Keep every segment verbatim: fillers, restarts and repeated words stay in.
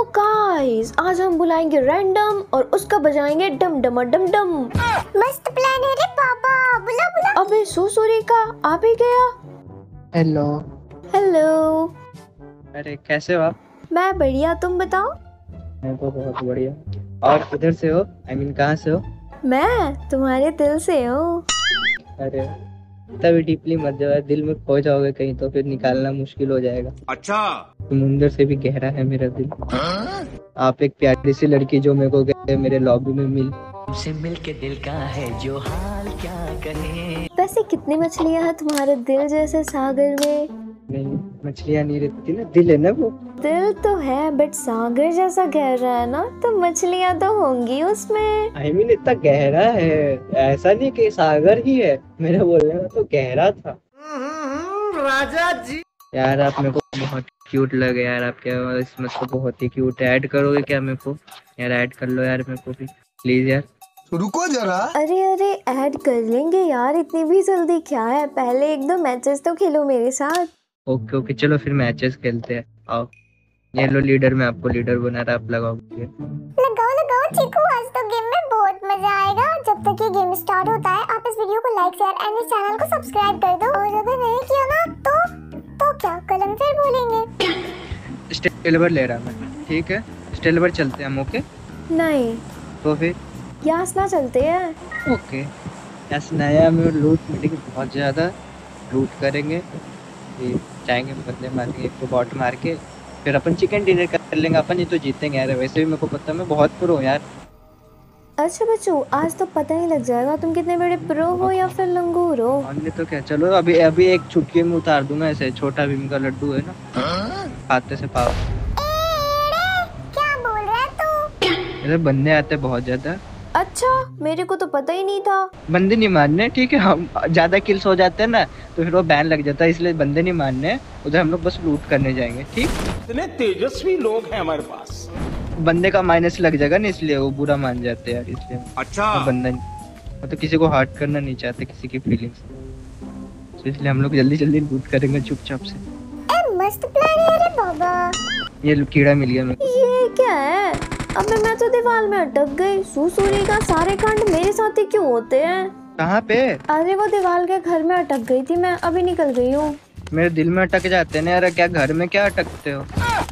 So guys आज हम बुलाएंगे रैंडम और उसका बजाएंगे डम डम डम डम। मस्त प्लान है रे पापा, बुला बुला। अबे सुसुरी का आ भी गया। Hello hello. अरे कैसे हो आप? मैं बढ़िया, तुम बताओ? मैं तो बहुत बढ़िया। और किधर से हो? आई मीन कहाँ से हो? मैं तुम्हारे दिल से हूँ। अरे तभी डीपली मत जाओ, दिल में खो जाओगे कहीं तो फिर निकालना मुश्किल हो जाएगा। अच्छा, समुंदर से भी गहरा है मेरा दिल। हाँ? आप एक प्यारी सी लड़की जो मेरे को गए मेरे लॉबी में मिल से मिल के दिल का है जो हाल क्या कहे। वैसे कितनी मछलियाँ हैं तुम्हारे दिल जैसे सागर में? नहीं मछलियाँ नहीं रहती ना, दिल है ना वो। दिल तो है बट सागर जैसा गहरा है ना, तो मछलियाँ तो होंगी उसमें। आई मीन इतना गहरा है, ऐसा नहीं कि सागर ही है, मेरा बोलने में तो गहरा था। राजा जी यार आप मेरे को बहुत क्यूट लगे यार, आपके इसमें तो बहुत ही क्यूट है। ऐड करोगे क्या मेरे को? यार ऐड कर लो यार मेरे को भी प्लीज यार। तो रुको जरा। अरे अरे ऐड कर लेंगे यार, इतनी भी जल्दी क्या है, पहले एक दो मैचेस तो खेलो मेरे साथ। ओके ओके चलो फिर मैचेस खेलते हैं। आओ ये लो लीडर, मैं आपको लीडर बना रहा, आप लगाओगे। लगाओ लगाओ चिकू, आज तो गेम में बहुत मजा आएगा। जब तक ये गेम स्टार्ट होता है आप इस वीडियो को लाइक शेयर एंड इस चैनल को सब्सक्राइब कर दो, और अगर नहीं किया ना तो तो क्या कल हम फिर बोलेंगे। स्टेलवर ले रहा मैं, ठीक है स्टेलवर चलते हम। ओके नहीं तो फिर यासना चलते हैं। ओके यासना में लूट मिलेगी बहुत ज़्यादा, लूट करेंगे जाएंगे बदले मारेंगे, एक तो बॉट मार के फिर अपन चिकन डिनर कर लेंगे। अपन ये तो जीतेंगे यार, वैसे भी मेरे को पता मैं बहुत प्रो हूँ यार। अच्छा बच्चों आज तो पता ही लग जाएगा तुम कितने बड़े प्रो हो या फिर लंगूर हो। हमने तो क्या, चलो अभी अभी एक चुटकी में उतार दूंगा ऐसे, छोटा भीम का लड्डू है ना हाथ से पाओ। क्या बोल रहा तू? अरे बंदे आते बहुत ज्यादा। अच्छा मेरे को तो पता ही नहीं था। बंदे नहीं मारने, ठीक है हम ज्यादा किल्स हो जाते हैं ना तो फिर वो बैन लग जाता है, इसलिए बंदे नहीं मारने। उधर हम लोग बस लूट करने जाएंगे, ठीक? इतने तेजस्वी लोग हैं हमारे पास। बंदे का माइनस लग जाएगा ना इसलिए वो बुरा मान जाते हैं यार, इसलिए। अच्छा तो बंदा मतलब तो किसी को हर्ट करना नहीं चाहते, किसी की फीलिंग्स, तो इसलिए हम लोग जल्दी जल्दी लूट करेंगे चुपचाप से। ए मस्त प्लान है रे बाबा। ये कीड़ा मिल गया मुझे। ये क्या है? अबे मैं तो दीवार में अटक गई। सुसुरी का सारे कांड मेरे साथ ही क्यों होते हैं? कहाँ पे? अरे वो दीवार के घर में अटक गई थी मैं, अभी निकल गई हूँ। मेरे दिल में अटक जाते ना यार, क्या घर में क्या अटकते हो,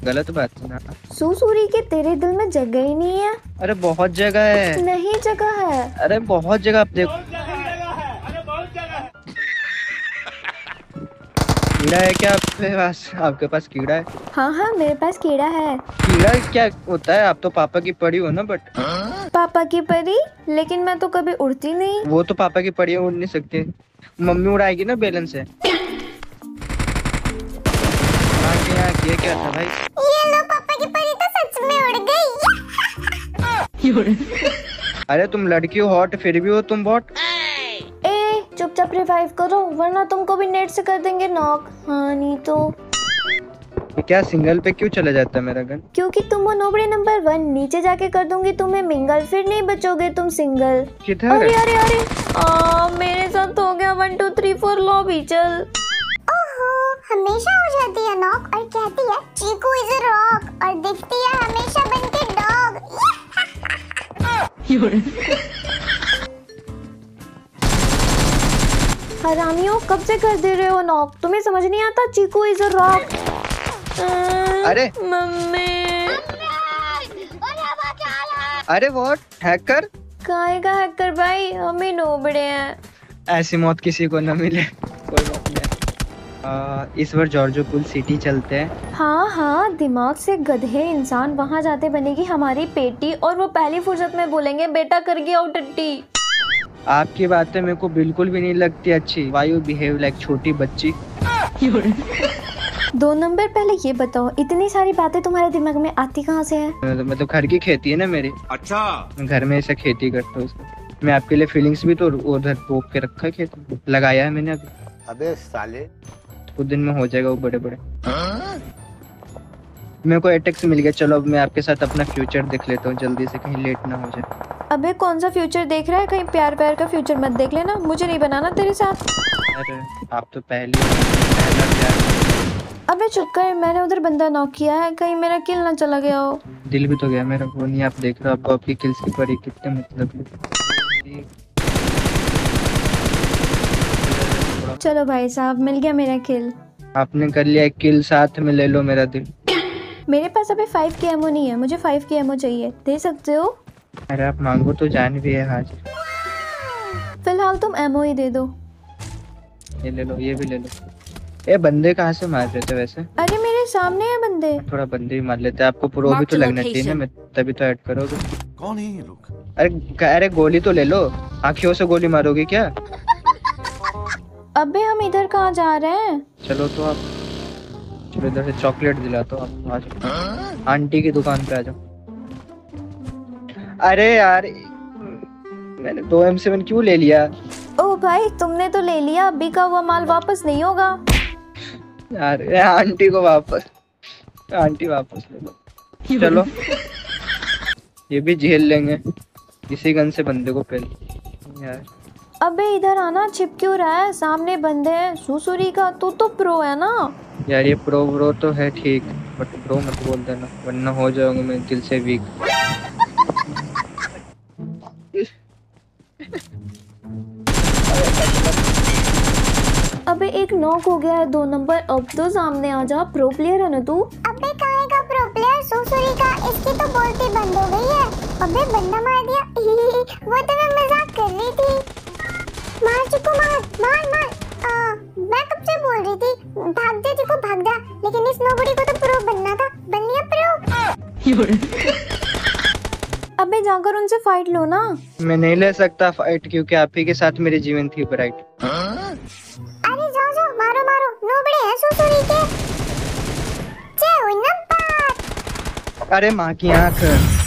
गलत बात है ना। सुसुरी के तेरे दिल में जगह ही नहीं है। अरे बहुत जगह है। नहीं जगह है। अरे बहुत जगह आप देखो। कीड़ा है क्या आपके पास? आपके पास कीड़ा है? हाँ हाँ मेरे पास कीड़ा है। कीड़ा क्या होता है? आप तो पापा की परी हो ना। बट पापा की परी, लेकिन मैं तो कभी उड़ती नहीं। वो तो पापा की परी उड़ नहीं सकती, मम्मी उड़ाएगी ना बेलन से। ये क्या था भाई? ये लो पापा की परी तो सच में उड़ गई। अरे तुम लड़की हो हॉट, फिर भी हो तुम बॉट। चुपचाप रिवाइव करो वरना तुमको भी नेट से कर देंगे नॉक। हाँ नहीं तो क्या सिंगल पे क्यों चला जाता है मेरा गन? क्योंकि तुम हो नोबड़े नंबर वन, नीचे जाके कर दूंगी तुम्हें मिंगल, फिर नहीं बचोगे तुम सिंगल। किधर? अरे अरे अरे आ, मेरे साथ हो गया। One two three four lobby चल। ओहो हमेशा हो जाती है नॉक और कहती है चीकू इज अ रॉक, और दिखती है हमेशा बनके डॉग। हरामियों कब से कर दे रहे हो नॉक, तुम्हें समझ नहीं आता चीकू इज अ रॉक। अरे मम्मी। अरे व्हाट हैकर? काहे का हैकर भाई, हमें नोबड़े हैं। ऐसी मौत किसी को ना मिले। कोई बात नहीं, इस बार जॉर्जो पुल सिटी चलते हैं। हाँ हाँ दिमाग से गधे इंसान, वहाँ जाते बनेगी हमारी पेटी और वो पहली फुर्सत में बोलेंगे बेटा कर गया टट्टी। आपकी बातें मेरे को बिल्कुल भी नहीं लगती अच्छी। Why you behave like छोटी बच्ची? दो नंबर पहले ये बताओ इतनी सारी बातें तुम्हारे दिमाग में आती कहाँ से है? मतलब घर की खेती है ना मेरी। अच्छा घर में ऐसा खेती करता हूँ, मैं आपके लिए फीलिंग्स भी तो उधर रोक के रखा है, खेत लगाया है मैंने अभी। अबे साले कुछ दिन में हो जाएगा वो बड़े बड़े। मेरे को एटेक्स मिल गया, चलो अब मैं आपके साथ अपना फ्यूचर देख लेता हूँ जल्दी से, कहीं लेट ना हो जाए। अबे कौन सा फ्यूचर देख रहा है, कहीं प्यार प्यार का फ्यूचर मत देख लेना, मुझे नहीं बनाना तेरे साथ। अरे आप तो पहले पहला प्यार अबे चुप कर, मैंने उधर बंदा नॉक किया है, कहीं मेरा किल ना चला गया हो। दिल भी तो गया मेरा, वो नहीं आप देख रहे हो आपको आपकी किल्स के पर कितने मतलब। चलो भाई साहब मिल गया मेरा किल। आपने कर लिया किल, साथ में ले लो मेरा दिल। मेरे पास अभी फाइव की एमओ नहीं है, मुझे फाइव की एमओ चाहिए, दे सकते हो? अरे आप मांगो तो जान भी है हाजिर। फिलहाल तुम एमओ ही दे दो। ये ले लो, ये भी ले लो। ए बंदे कहाँ से मार रहे थे वैसे? अरे मेरे सामने है बंदे। थोड़ा बंदे ही मार लेते, आपको प्रो भी तो लगना चाहिए ना, तभी तो ऐड करोगे। कौन है ये लोग? अरे अरे गोली तो ले लो, आँखियों से गोली मारोगे क्या? अबे हम इधर कहाँ जा रहे हैं? चलो तो आप इधर से चॉकलेट दिलाता हूँ आप, आंटी की दुकान पे आ जाओ। अरे यार मैंने दो एम सेवन क्यों ले लिया? ओ भाई तुमने तो ले लिया, बिका हुआ माल वापस नहीं होगा यार। आंटी को वापस, आंटी वापस ले लो। चलो ये भी झेल लेंगे, इसी गन से बंदे को पहले यार। अबे इधर आना, छिप क्यों रहा है? सामने बंदे हैं। सुसुरी का तू तो प्रो है ना यार। ये प्रो प्रो तो है ठीक, बट प्रो मत बोल देना वरना हो जाऊंगा मैं दिल से वीक। अबे एक नॉक हो गया है दो नंबर, अब तो सामने आ जा, प्रो प्लेयर है ना तू। अबे कहाँ का प्रो प्लेयर, सुसुरी का, इसकी तो बोलती बंद हो गई है। अबे बंदा मार दिया, वो तो मैं मजाक कर रही थी। मार चिकू मार मार मार। आ, मैं कब से बोल रही थी भाग जा चिकू भाग जा, लेकिन इस नोबडी को तो प्रो बनना था, बन लिया प्रो। अबे जाकर उनसे फाइट लो ना। मैं नहीं ले सकता फाइट, क्योंकि आप ही के साथ मेरे जीवन थी ब्राइट। अरे जाओ जाओ मारो मारो, नोबडी है सुसुरी के। जय हो नंबर। अरे माँ की आँख।